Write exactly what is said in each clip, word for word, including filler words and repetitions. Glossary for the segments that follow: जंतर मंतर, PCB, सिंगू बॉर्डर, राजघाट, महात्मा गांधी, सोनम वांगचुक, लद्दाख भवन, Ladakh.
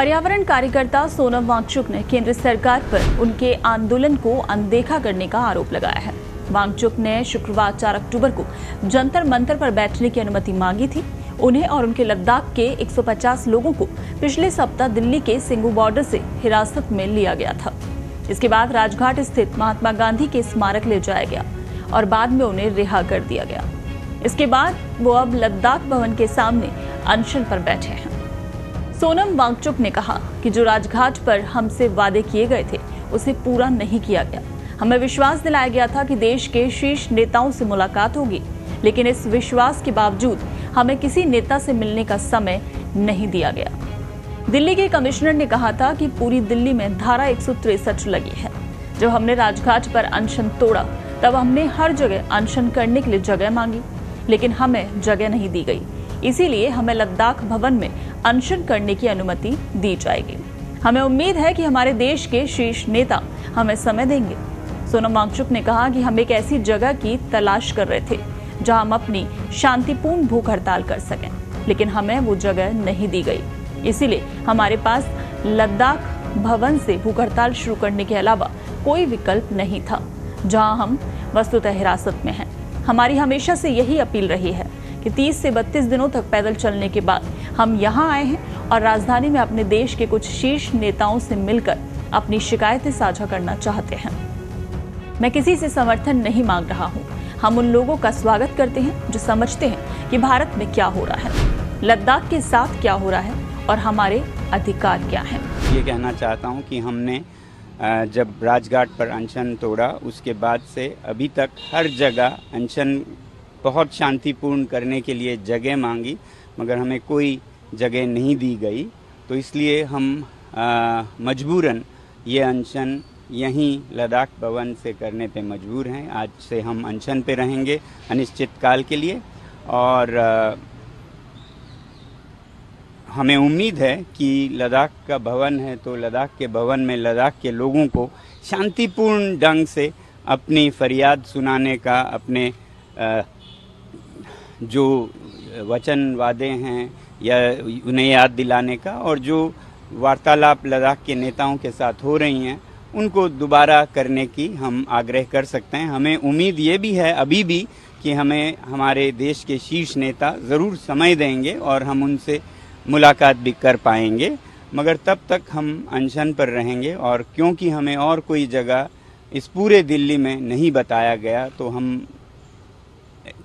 पर्यावरण कार्यकर्ता सोनम वांगचुक ने केंद्र सरकार पर उनके आंदोलन को अनदेखा करने का आरोप लगाया है। वांगचुक ने शुक्रवार चार अक्टूबर को जंतर मंतर पर बैठने की अनुमति मांगी थी। उन्हें और उनके लद्दाख के एक सौ पचास लोगों को पिछले सप्ताह दिल्ली के सिंगू बॉर्डर से हिरासत में लिया गया था। इसके बाद राजघाट स्थित महात्मा गांधी के स्मारक ले जाया गया और बाद में उन्हें रिहा कर दिया गया। इसके बाद वो अब लद्दाख भवन के सामने अनशन पर बैठे हैं। सोनम वांगचुक ने कहा कि जो राजघाट पर हमसे वादे किए गए थे उसे पूरा नहीं किया गया। हमें विश्वास दिलाया गया था कि देश के शीर्ष नेताओं से मुलाकात होगी, लेकिन इस विश्वास के बावजूद हमें किसी नेता से मिलने का समय नहीं दिया गया। दिल्ली के कमिश्नर ने कहा था कि पूरी दिल्ली में धारा एक सौ तिरसठ लगी है। जब हमने राजघाट पर अनशन तोड़ा तब हमने हर जगह अनशन करने के लिए जगह मांगी, लेकिन हमें जगह नहीं दी गई। इसीलिए हमें लद्दाख भवन में अनशन करने की अनुमति दी जाएगी। हमें उम्मीद है कि हमारे देश के शीर्ष नेता हमें समय देंगे। सोनम वांगचुक ने कहा कि हम एक ऐसी जगह की तलाश कर रहे थे जहां हम अपनी शांतिपूर्ण भूख हड़ताल कर सकें, लेकिन हमें वो जगह नहीं दी गई। इसीलिए हमारे पास लद्दाख भवन से भूख हड़ताल शुरू करने के अलावा कोई विकल्प नहीं था, जहां हम वस्तुतः हिरासत में हैं। हमारी हमेशा से यही अपील रही है कि तीस से बत्तीस दिनों तक पैदल चलने के बाद हम यहां आए हैं और राजधानी में अपने देश के कुछ शीर्ष नेताओं से मिलकर अपनी शिकायतें साझा करना चाहते हैं। मैं किसी से समर्थन नहीं मांग रहा हूं। हम उन लोगों का स्वागत करते हैं जो समझते हैं कि भारत में क्या हो रहा है, लद्दाख के साथ क्या हो रहा है और हमारे अधिकार क्या हैं। ये कहना चाहता हूँ कि हमने जब राजघाट पर अनशन तोड़ा उसके बाद से अभी तक हर जगह अनशन बहुत शांतिपूर्ण करने के लिए जगह मांगी, मगर हमें कोई जगह नहीं दी गई। तो इसलिए हम मजबूरन ये अनशन यहीं लद्दाख भवन से करने पे मजबूर हैं। आज से हम अनशन पे रहेंगे अनिश्चित काल के लिए, और आ, हमें उम्मीद है कि लद्दाख का भवन है तो लद्दाख के भवन में लद्दाख के लोगों को शांतिपूर्ण ढंग से अपनी फरियाद सुनाने का, अपने जो वचन वादे हैं या उन्हें याद दिलाने का, और जो वार्तालाप लद्दाख के नेताओं के साथ हो रही हैं उनको दोबारा करने की हम आग्रह कर सकते हैं। हमें उम्मीद ये भी है अभी भी कि हमें हमारे देश के शीर्ष नेता ज़रूर समय देंगे और हम उनसे मुलाकात भी कर पाएंगे, मगर तब तक हम अनशन पर रहेंगे। और क्योंकि हमें और कोई जगह इस पूरे दिल्ली में नहीं बताया गया, तो हम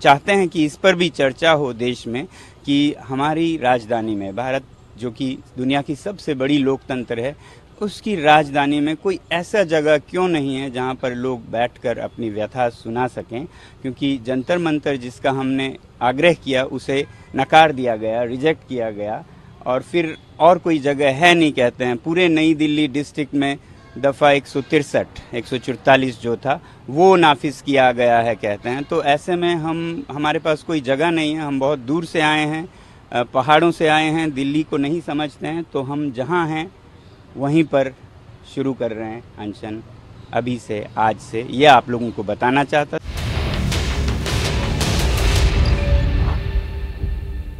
चाहते हैं कि इस पर भी चर्चा हो देश में कि हमारी राजधानी में, भारत जो कि दुनिया की सबसे बड़ी लोकतंत्र है, उसकी राजधानी में कोई ऐसा जगह क्यों नहीं है जहां पर लोग बैठकर अपनी व्यथा सुना सकें। क्योंकि जंतर मंतर जिसका हमने आग्रह किया उसे नकार दिया गया, रिजेक्ट किया गया, और फिर और कोई जगह है नहीं कहते हैं। पूरे नई दिल्ली डिस्ट्रिक्ट में दफ़ा एक सौ तिरसठ एक सौ चौतालीस जो था वो नाफिज किया गया है कहते हैं। तो ऐसे में हम हमारे पास कोई जगह नहीं है। हम बहुत दूर से आए हैं, पहाड़ों से आए हैं, दिल्ली को नहीं समझते हैं, तो हम जहाँ हैं वहीं पर शुरू कर रहे हैं अनशन अभी से, आज से। यह आप लोगों को बताना चाहता था।